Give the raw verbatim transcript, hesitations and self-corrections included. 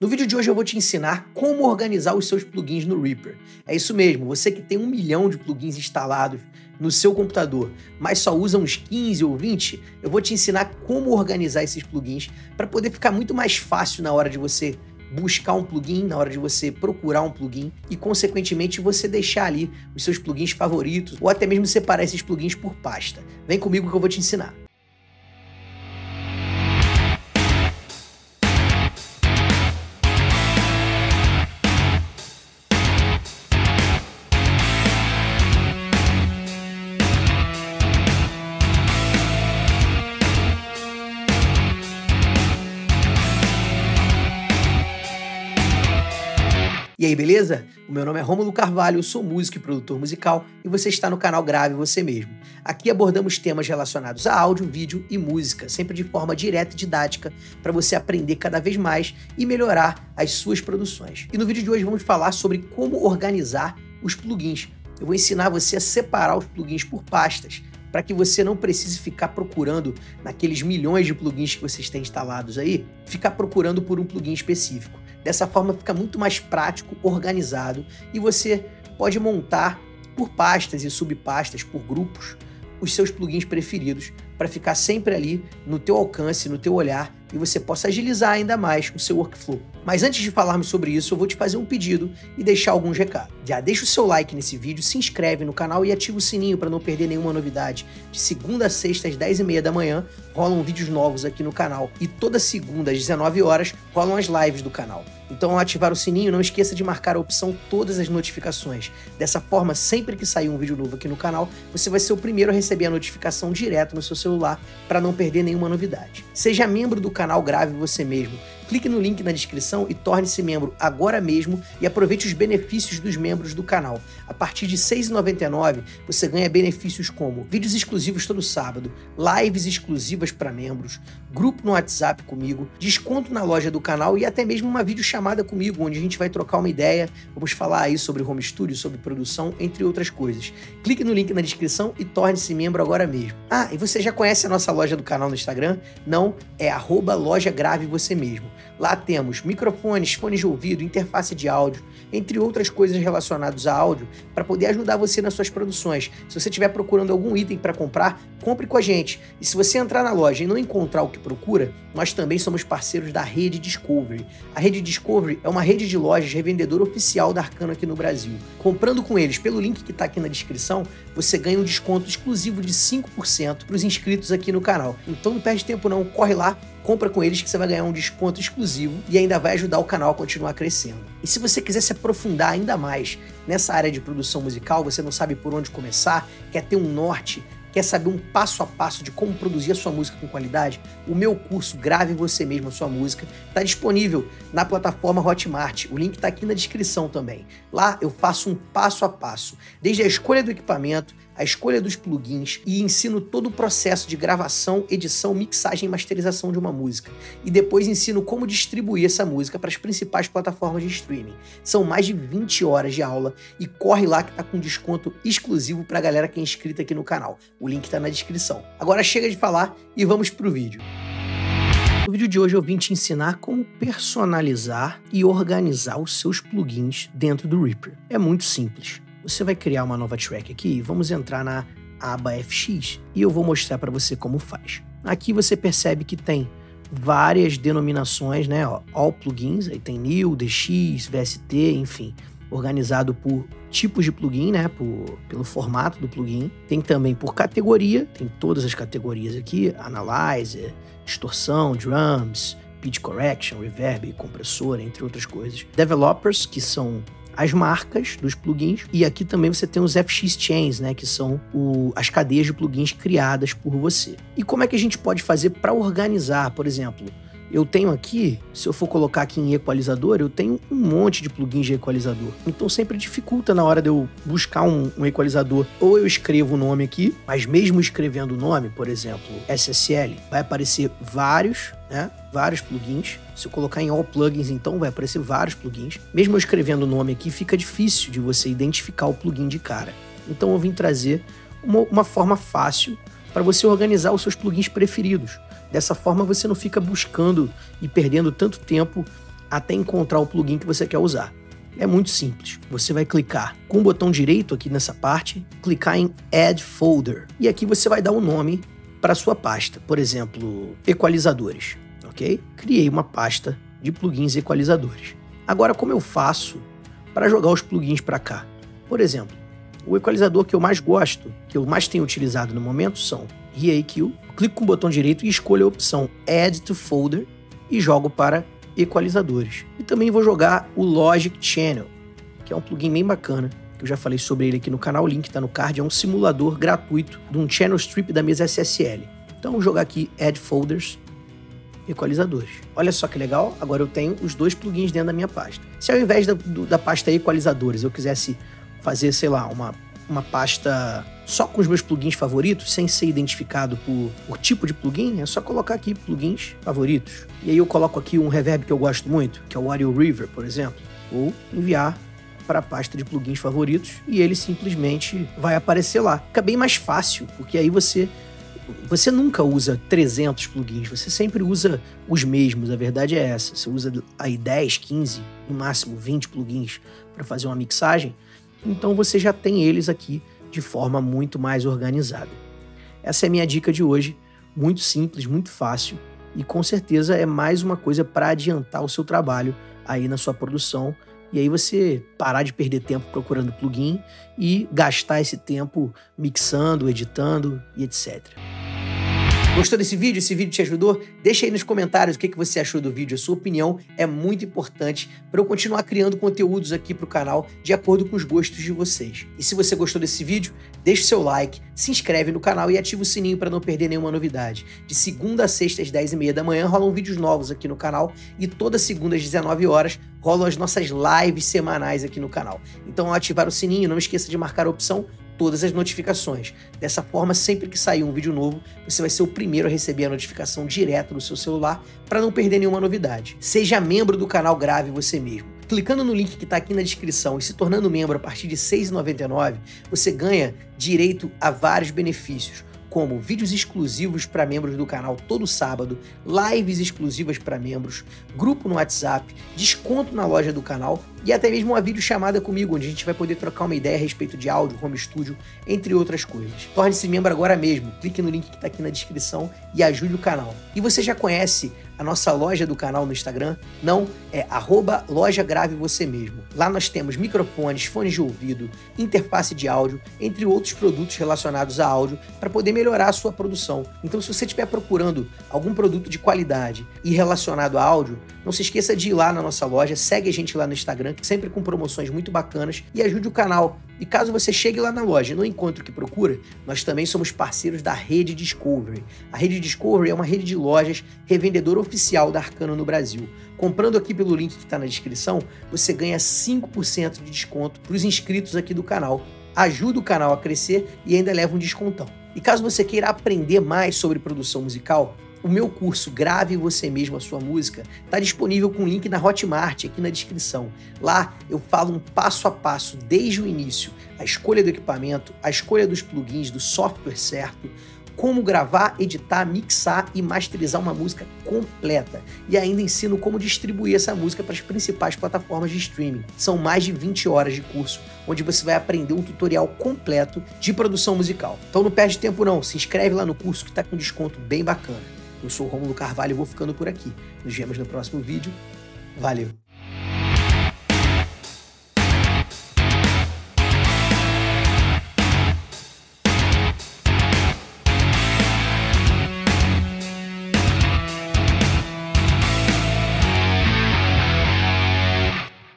No vídeo de hoje eu vou te ensinar como organizar os seus plugins no Reaper. É isso mesmo, você que tem um milhão de plugins instalados no seu computador, mas só usa uns quinze ou vinte, eu vou te ensinar como organizar esses plugins para poder ficar muito mais fácil na hora de você buscar um plugin, na hora de você procurar um plugin e, consequentemente, você deixar ali os seus plugins favoritos ou até mesmo separar esses plugins por pasta. Vem comigo que eu vou te ensinar. E aí, beleza? O meu nome é Rômulo Carvalho, eu sou músico e produtor musical e você está no canal Grave Você Mesmo. Aqui abordamos temas relacionados a áudio, vídeo e música, sempre de forma direta e didática para você aprender cada vez mais e melhorar as suas produções. E no vídeo de hoje vamos falar sobre como organizar os plugins. Eu vou ensinar você a separar os plugins por pastas, para que você não precise ficar procurando naqueles milhões de plugins que vocês têm instalados aí, ficar procurando por um plugin específico. Dessa forma fica muito mais prático, organizado, e você pode montar por pastas e subpastas, por grupos, os seus plugins preferidos para ficar sempre ali no teu alcance, no teu olhar, e você possa agilizar ainda mais o seu workflow. Mas antes de falarmos sobre isso, eu vou te fazer um pedido e deixar alguns recados. Já deixa o seu like nesse vídeo, se inscreve no canal e ativa o sininho para não perder nenhuma novidade. De segunda a sexta às dez e meia da manhã rolam vídeos novos aqui no canal e toda segunda às dezenove horas rolam as lives do canal. Então, ao ativar o sininho, não esqueça de marcar a opção todas as notificações. Dessa forma, sempre que sair um vídeo novo aqui no canal, você vai ser o primeiro a receber a notificação direto no seu celular para não perder nenhuma novidade. Seja membro do canal Grave Você Mesmo. Clique no link na descrição e torne-se membro agora mesmo e aproveite os benefícios dos membros do canal. A partir de seis reais e noventa e nove centavos você ganha benefícios como vídeos exclusivos todo sábado, lives exclusivas para membros, grupo no WhatsApp comigo, desconto na loja do canal e até mesmo uma videochamada comigo, onde a gente vai trocar uma ideia, vamos falar aí sobre home studio, sobre produção, entre outras coisas. Clique no link na descrição e torne-se membro agora mesmo. Ah, e você já conhece a nossa loja do canal no Instagram? Não? É arroba loja grave você mesmo. Lá temos microfones, fones de ouvido, interface de áudio, entre outras coisas relacionadas a áudio, para poder ajudar você nas suas produções. Se você estiver procurando algum item para comprar, compre com a gente. E se você entrar na loja e não encontrar o que procura, nós também somos parceiros da Rede Discovery. A Rede Discovery é uma rede de lojas revendedora oficial da Arkano aqui no Brasil. Comprando com eles pelo link que está aqui na descrição, você ganha um desconto exclusivo de cinco por cento para os inscritos aqui no canal. Então não perde tempo não, corre lá, compra com eles que você vai ganhar um desconto exclusivo e ainda vai ajudar o canal a continuar crescendo. E se você quiser se aprofundar ainda mais nessa área de produção musical, você não sabe por onde começar, quer ter um norte, quer saber um passo a passo de como produzir a sua música com qualidade, o meu curso Grave Você Mesmo a Sua Música está disponível na plataforma Hotmart. O link está aqui na descrição também. Lá eu faço um passo a passo, desde a escolha do equipamento, a escolha dos plugins e ensino todo o processo de gravação, edição, mixagem e masterização de uma música. E depois ensino como distribuir essa música para as principais plataformas de streaming. São mais de vinte horas de aula e corre lá que tá com desconto exclusivo para a galera que é inscrita aqui no canal. O link tá na descrição. Agora chega de falar e vamos pro vídeo. No vídeo de hoje eu vim te ensinar como personalizar e organizar os seus plugins dentro do Reaper. É muito simples. Você vai criar uma nova track aqui, vamos entrar na aba F X e eu vou mostrar para você como faz. Aqui você percebe que tem várias denominações, né? Ó, all plugins, aí tem new, D X, V S T, enfim, organizado por tipos de plugin, né? Por, pelo formato do plugin. Tem também por categoria, tem todas as categorias aqui, analyzer, distorção, drums, pitch correction, reverb, compressor, entre outras coisas. Developers, que são as marcas dos plugins, e aqui também você tem os F X chains, né, que são o, as cadeias de plugins criadas por você. E como é que a gente pode fazer para organizar? Por exemplo, eu tenho aqui, se eu for colocar aqui em equalizador, eu tenho um monte de plugins de equalizador. Então sempre dificulta na hora de eu buscar um, um equalizador. Ou eu escrevo o nome aqui, mas mesmo escrevendo o nome, por exemplo, S S L, vai aparecer vários, né? Vários plugins. Se eu colocar em all plugins, então vai aparecer vários plugins. Mesmo eu escrevendo o nome aqui, fica difícil de você identificar o plugin de cara. Então eu vim trazer uma, uma forma fácil para você organizar os seus plugins preferidos. Dessa forma você não fica buscando e perdendo tanto tempo até encontrar o plugin que você quer usar. É muito simples, você vai clicar com o botão direito aqui nessa parte, clicar em Add Folder, e aqui você vai dar um nome para sua pasta, por exemplo, equalizadores, ok? Criei uma pasta de plugins equalizadores. Agora, como eu faço para jogar os plugins para cá? Por exemplo, o equalizador que eu mais gosto, que eu mais tenho utilizado no momento, são ReaEQ. Clico com o botão direito e escolho a opção Add to Folder e jogo para equalizadores. E também vou jogar o Logic Channel, que é um plugin bem bacana, que eu já falei sobre ele aqui no canal, o link está no card, é um simulador gratuito de um channel strip da mesa S S L. Então vou jogar aqui Add Folders, equalizadores. Olha só que legal, agora eu tenho os dois plugins dentro da minha pasta. Se ao invés da, do, da pasta equalizadores eu quisesse fazer, sei lá, uma, uma pasta só com os meus plugins favoritos, sem ser identificado por, por tipo de plugin, é só colocar aqui plugins favoritos. E aí eu coloco aqui um reverb que eu gosto muito, que é o Wario Reaver, por exemplo. Ou enviar para a pasta de plugins favoritos e ele simplesmente vai aparecer lá. Fica bem mais fácil, porque aí você, você nunca usa trezentos plugins, você sempre usa os mesmos, a verdade é essa. Você usa aí dez, quinze, no máximo vinte plugins para fazer uma mixagem, então você já tem eles aqui de forma muito mais organizada. Essa é a minha dica de hoje, muito simples, muito fácil e com certeza é mais uma coisa para adiantar o seu trabalho aí na sua produção e aí você parar de perder tempo procurando plugin e gastar esse tempo mixando, editando e etcétera. Gostou desse vídeo? Esse vídeo te ajudou? Deixa aí nos comentários o que você achou do vídeo. A sua opinião é muito importante para eu continuar criando conteúdos aqui para o canal de acordo com os gostos de vocês. E se você gostou desse vídeo, deixa o seu like, se inscreve no canal e ativa o sininho para não perder nenhuma novidade. De segunda a sexta às dez e meia da manhã rolam vídeos novos aqui no canal e toda segunda às dezenove horas rolam as nossas lives semanais aqui no canal. Então ao ativar o sininho, não esqueça de marcar a opção todas as notificações. Dessa forma, sempre que sair um vídeo novo, você vai ser o primeiro a receber a notificação direto no seu celular para não perder nenhuma novidade. Seja membro do canal Grave Você Mesmo. Clicando no link que está aqui na descrição e se tornando membro a partir de seis reais e noventa e nove centavos, você ganha direito a vários benefícios, como vídeos exclusivos para membros do canal todo sábado, lives exclusivas para membros, grupo no WhatsApp, desconto na loja do canal e até mesmo uma videochamada comigo, onde a gente vai poder trocar uma ideia a respeito de áudio, home studio, entre outras coisas. Torne-se membro agora mesmo, clique no link que está aqui na descrição e ajude o canal. E você já conhece a nossa loja do canal no Instagram? Não? É arroba loja grave você mesmo. Lá nós temos microfones, fones de ouvido, interface de áudio, entre outros produtos relacionados a áudio, para poder melhorar a sua produção. Então, se você estiver procurando algum produto de qualidade e relacionado a áudio, não se esqueça de ir lá na nossa loja, segue a gente lá no Instagram, sempre com promoções muito bacanas, e ajude o canal. E caso você chegue lá na loja e não encontre o que procura, nós também somos parceiros da Rede Discovery. A Rede Discovery é uma rede de lojas revendedora oficial da Arkano no Brasil. Comprando aqui pelo link que está na descrição, você ganha cinco por cento de desconto para os inscritos aqui do canal. Ajuda o canal a crescer e ainda leva um descontão. E caso você queira aprender mais sobre produção musical, o meu curso Grave Você Mesmo a Sua Música está disponível com o link na Hotmart aqui na descrição. Lá eu falo um passo a passo desde o início, a escolha do equipamento, a escolha dos plugins, do software certo, como gravar, editar, mixar e masterizar uma música completa. E ainda ensino como distribuir essa música para as principais plataformas de streaming. São mais de vinte horas de curso, onde você vai aprender um tutorial completo de produção musical. Então não perde tempo não, se inscreve lá no curso que está com desconto bem bacana. Eu sou o Rômulo Carvalho e vou ficando por aqui. Nos vemos no próximo vídeo. Valeu!